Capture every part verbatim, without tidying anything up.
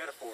Three out of four.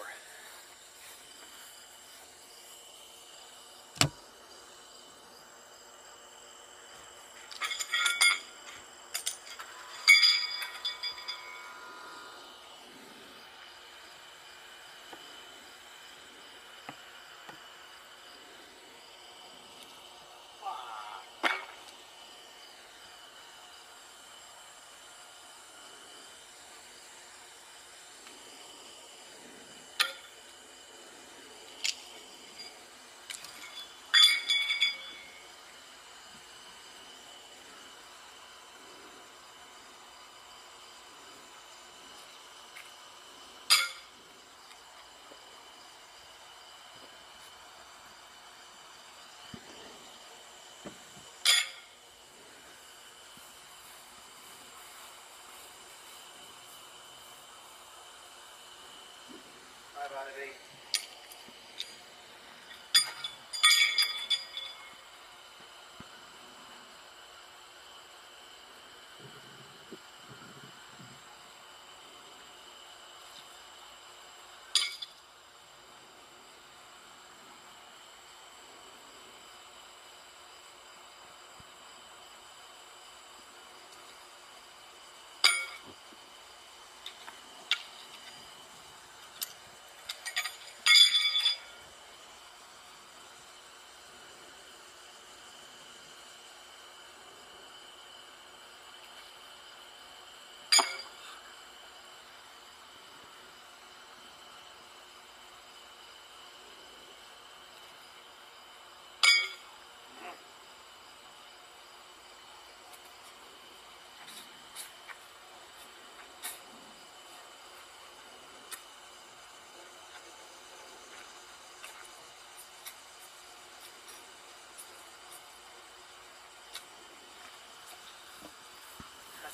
Out of eight.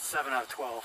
Seven out of twelve.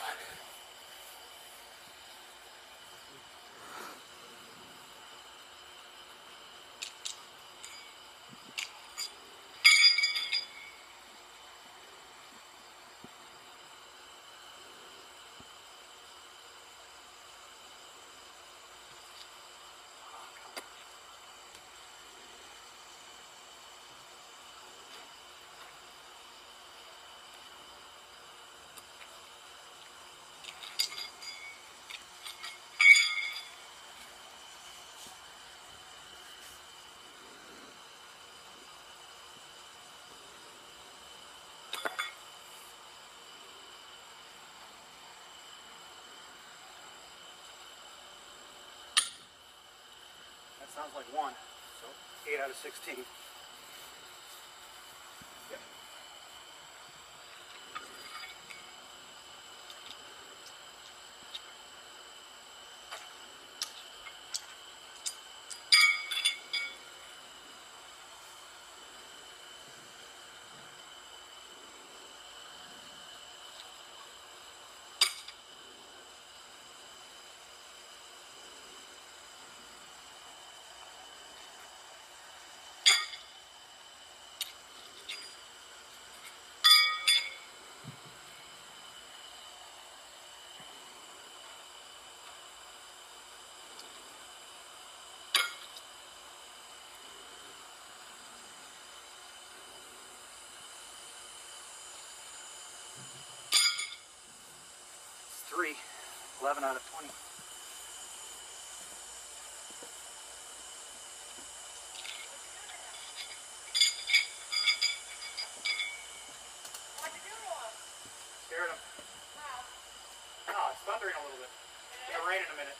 Sounds like one, so eight out of sixteen. Yep. Three, eleven out of twenty. What'd you do to him? Scared him. Wow. No, it's thundering a little bit. It's gonna rain in a minute.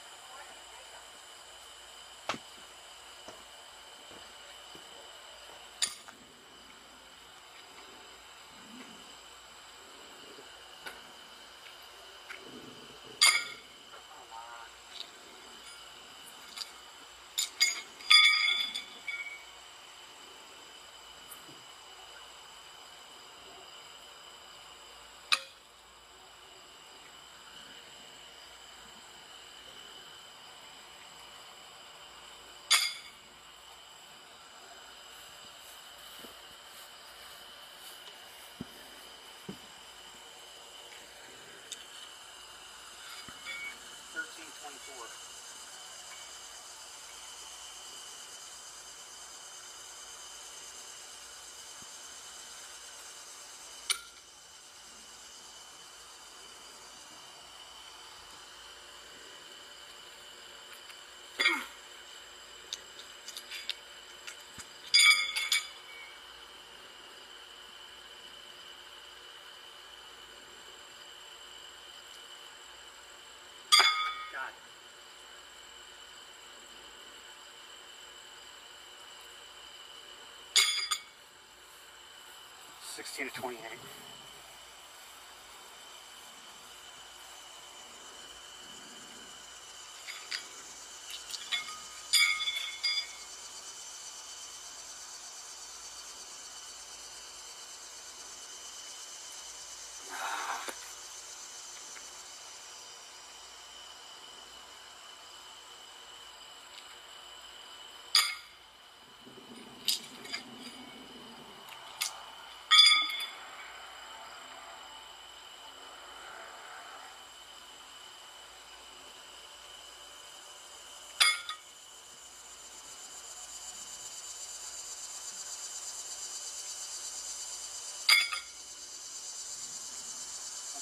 Oh, wow. sixteen to twenty-eight.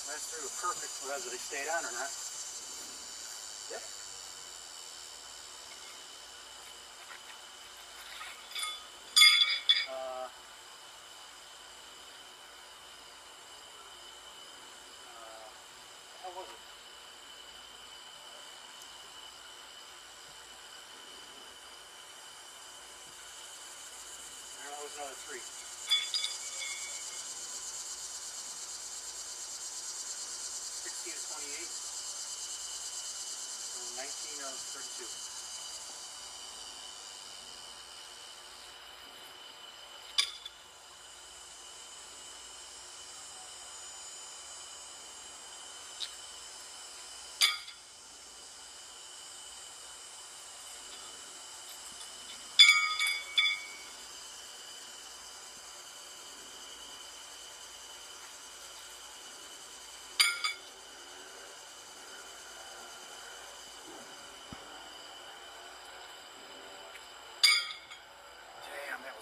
That's through a perfect whether they stayed on or not. Yep. Uh, uh, how was it? There was another three. nineteen of thirty-two.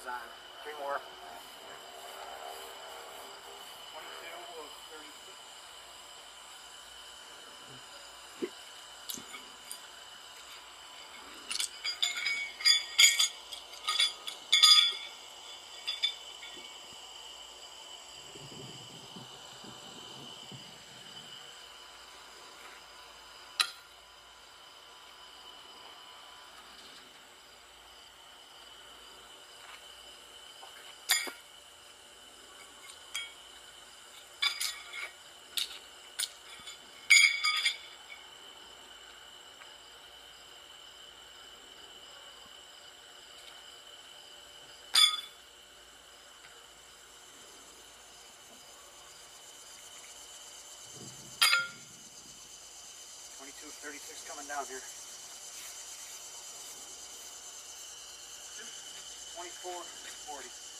On. Three more. thirty-six coming down here. twenty-four, forty.